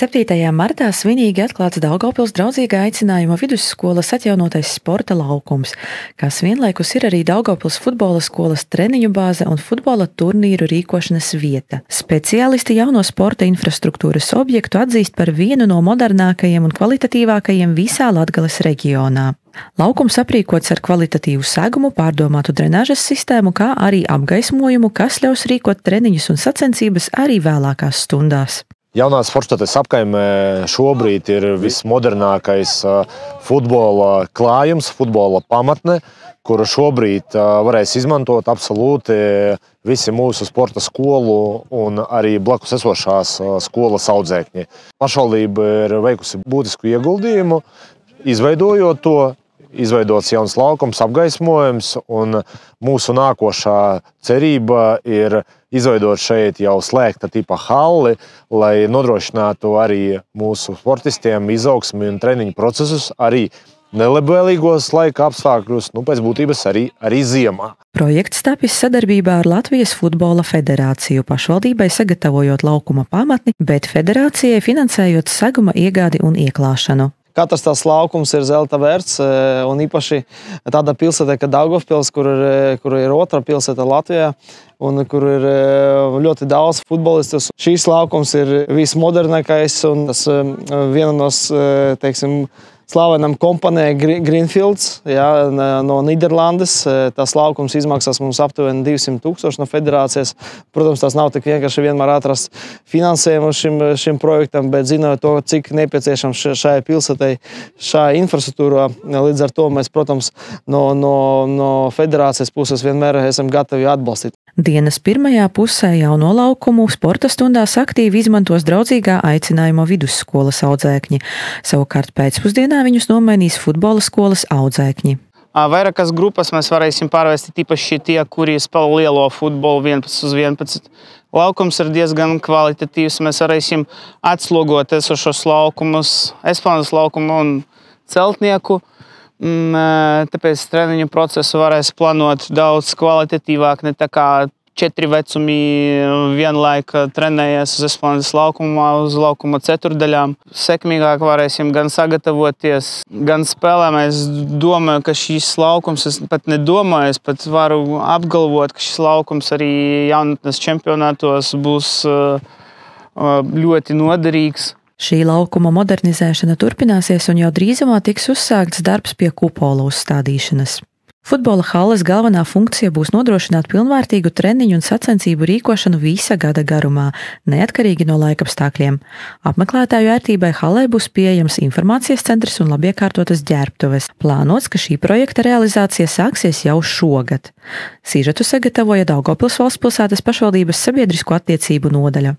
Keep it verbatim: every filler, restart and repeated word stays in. septītajā martā svinīgi atklāts Daugavpils draudzīgā aicinājuma vidusskolas atjaunotais sporta laukums, kas vienlaikus ir arī Daugavpils futbola skolas treniņu bāze un futbola turnīru rīkošanas vieta. Speciālisti jauno sporta infrastruktūras objektu atzīst par vienu no modernākajiem un kvalitatīvākajiem visā Latgales reģionā. Laukums aprīkots ar kvalitatīvu segumu, pārdomātu drenāžas sistēmu, kā arī apgaismojumu, kas ļaus rīkot treniņus un sacensības arī vēlākās stundās. Jaunās Forštates apkaimē šobrīd ir vismodernākais futbola klājums, futbola pamatne, kuru šobrīd varēs izmantot absolūti visi mūsu sporta skolu un arī blakus esošās skolas audzēkņi. Pašvaldība ir veikusi būtisku ieguldījumu, izveidojot to, izveidots jauns laukums, apgaismojums, un mūsu nākošā cerība ir izveidot šeit jau slēgta tipa halli, lai nodrošinātu arī mūsu sportistiem izaugsmi un treniņu procesus arī nelabvēlīgos laika apstākļus, nu, pēc būtības arī, arī ziemā. Projekts tapis sadarbībā ar Latvijas Futbola federāciju, pašvaldībai sagatavojot laukuma pamatni, bet federācijai finansējot seguma iegādi un ieklāšanu. Katrs tās laukums ir zelta vērts, un īpaši tāda pilsēta, ka Daugavpils, kur ir, kur ir otra pilsēta Latvijā, un kur ir ļoti daudz futbolistus. Šīs laukums ir vismodernākais, un tas viena no, teiksim, slavenam kompanē Greenfields, jā, no Nīderlandes. Tas laukums izmaksās mums aptuveni divsimt tūkstoši no federācijas. Protams, tas nav tik vienkārši vienmēr atrast finansējumu šim, šim projektam, bet zinot to, cik nepieciešams šai pilsētai, šai infrastruktūrā. Līdz ar to mēs, protams, no, no, no federācijas puses vienmēr esam gatavi atbalstīt. Dienas pirmajā pusē jauno laukumu sporta stundās aktīvi izmantos draudzīgā aicinājuma vidusskolas audzēkņi. Savukārt pēcpusdienā viņus nomainīs futbola skolas audzēkņi. Vairākas grupas mēs varēsim pārvērstīt, īpaši tie, kuri spēlē lielo futbolu vienpadsmit uz vienpadsmit. Laukums ir diezgan kvalitatīvs, mēs varēsim atslogot esošos laukumus, Esplanādes laukumu un Celtnieku. Tāpēc treniņu procesu varēs plānot daudz kvalitatīvāk, ne tā kā četri vecumi vienlaika trenējies uz Esplanādes laukumā, uz laukuma ceturdaļām. Sekmīgāk varēsim gan sagatavoties, gan spēlēm. Es domāju, ka šis laukums, es pat nedomāju, es pat varu apgalvot, ka šis laukums arī jaunatnes čempionātos būs ļoti noderīgs. Šī laukuma modernizēšana turpināsies, un jau drīzumā tiks uzsākts darbs pie kupola uzstādīšanas. Futbola halles galvenā funkcija būs nodrošināt pilnvērtīgu treniņu un sacensību rīkošanu visa gada garumā, neatkarīgi no laikapstākļiem. Apmeklētāju ērtībai hallē būs pieejams informācijas centrs un labiekārtotas ģērbtuves. Plānots, ka šī projekta realizācija sāksies jau šogad. Sižetu sagatavoja Daugavpils valsts pilsētas pašvaldības sabiedrisko attiecību nodaļa.